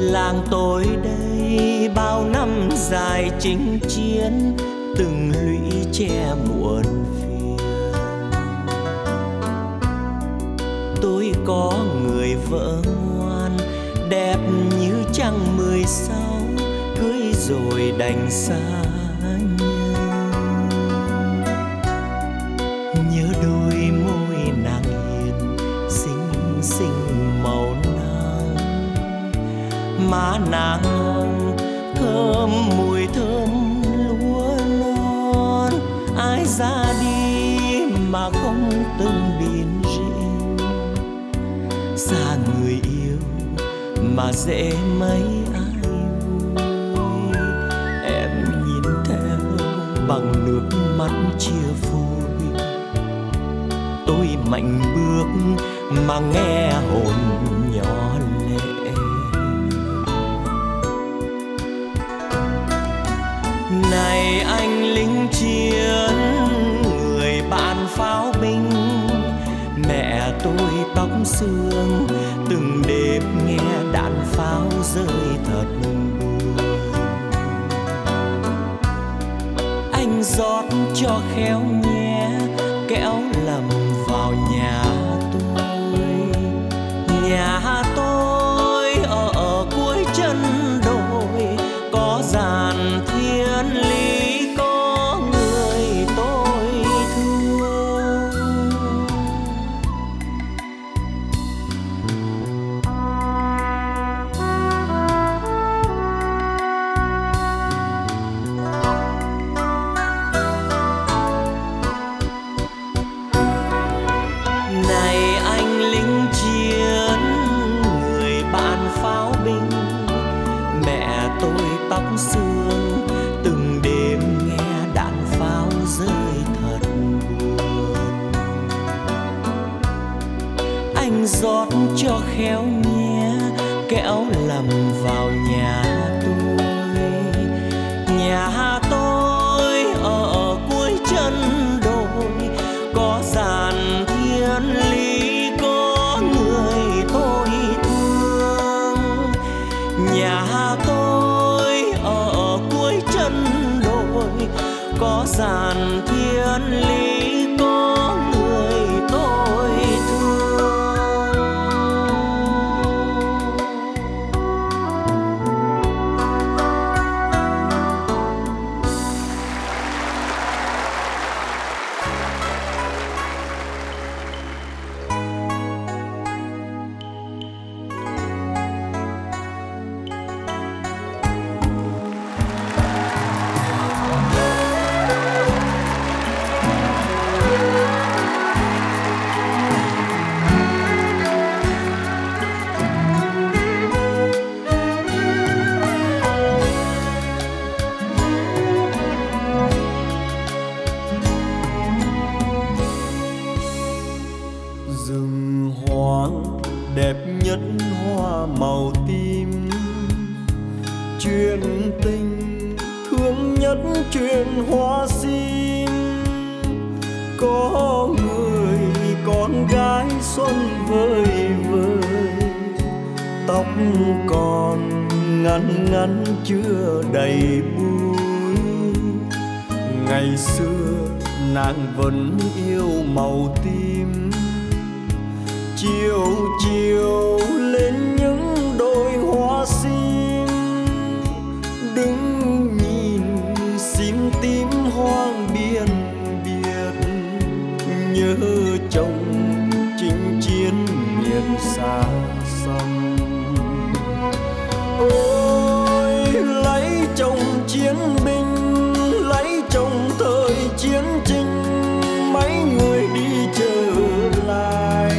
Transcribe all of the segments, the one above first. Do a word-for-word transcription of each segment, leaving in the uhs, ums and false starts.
Làng tôi đây bao năm dài chinh chiến, từng lũy tre muộn phiền. Tôi có người vợ ngoan, đẹp như trăng mười sáu, cưới rồi đành xa nhau. Nhớ đôi môi nàng hiền, xinh xinh màu nắng, má nàng hồng thơm mùi thơm lúa non. Ai ra đi mà không từng biển riêng, xa người yêu mà dễ mấy ai vui. Em nhìn theo bằng nước mắt chia phôi, tôi mạnh bước mà nghe hồn nhỏ lệ. Này anh lính chiến, người bạn pháo binh, mẹ tôi tóc xương từng đêm nghe đạn pháo rơi thật buồn. Anh rót cho khéo nhé, kẻo lầm vào nhà tôi. Nhà tôi ở, ở cuối chân đồi, có giàn thiên lý, có người tôi thương. Này anh lính chiến, người bạn pháo binh, mẹ tôi tóc xương từng đêm nghe đạn pháo rơi thật buồn. Anh rót cho khéo nhé, kẻo lầm vào nhà tôi. Nhà tôi ở, ở cuối chân đồi, có giàn thiên lý, có người tôi thương. Nhà tôi ở, ở cuối chân đồi, có giàn thiên lý, có người tôi thương. Rừng hoang đẹp nhất hoa màu tím, chuyện tình thương nhất chuyện hoa sim. Có người con gái xuân vơi vơi, tóc còn ngắn ngắn chưa đầy búi. Ngày xưa nàng vẫn yêu màu tím, chiều chiều lên những đôi hoa sim. Đứng nhìn sim tím hoang biên biệt, nhớ chồng chinh chiến miền xa xăm. Ôi lấy chồng chiến binh, lấy chồng thời chiến tranh, mấy người đi trở lại.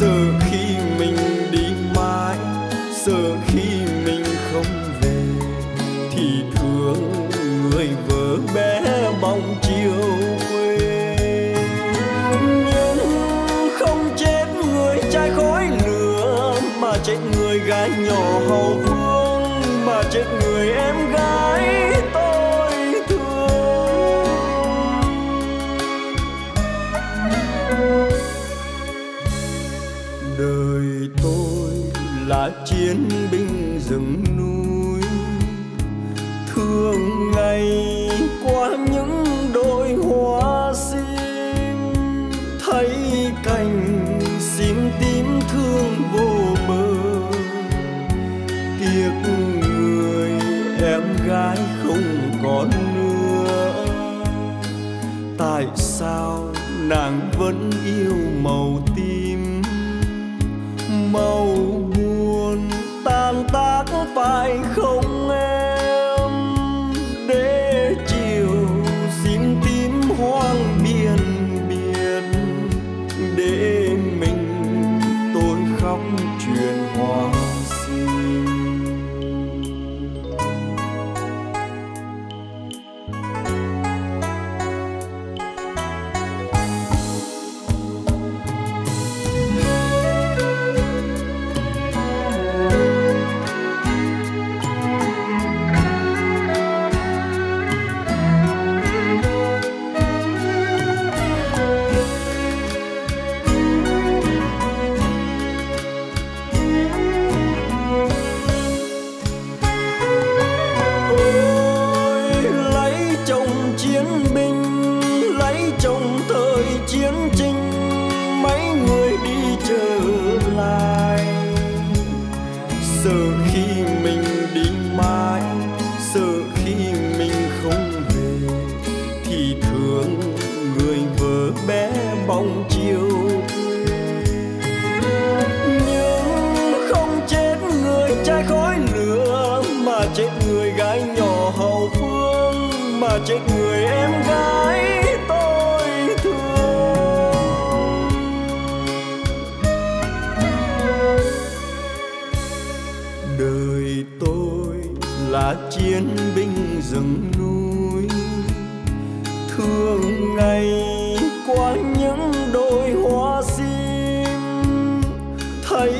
Sợ khi mình đi mãi, sợ khi mình không về, thì thương người vợ bé bóng chiều quê. Nhưng không chết người trai khói lửa, mà chết người gái nhỏ hầu vương, mà chết người em gái tôi thương. Đời tôi là chiến binh rừng núi, thường ngày qua những đôi hoa sim thấy cành sim tím thương vô bờ. Tiếc người em gái không còn nữa, tại sao nàng vẫn yêu màu tím, màu buồn tan tác phải không em? Để chiều sim tím hoang biên biệt, để mình tôi khóc chuyện hoa sim. Chết người em gái tôi thương. Đời tôi là chiến binh rừng núi, thường ngày qua những đồi hoa sim thấy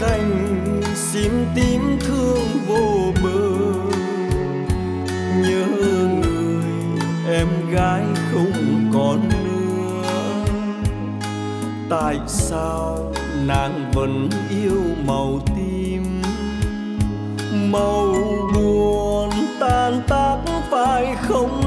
cành sim tím thương vô bờ. Nhớ em gái không còn nữa, tại sao nàng vẫn yêu màu tím, màu buồn tan tác phải không?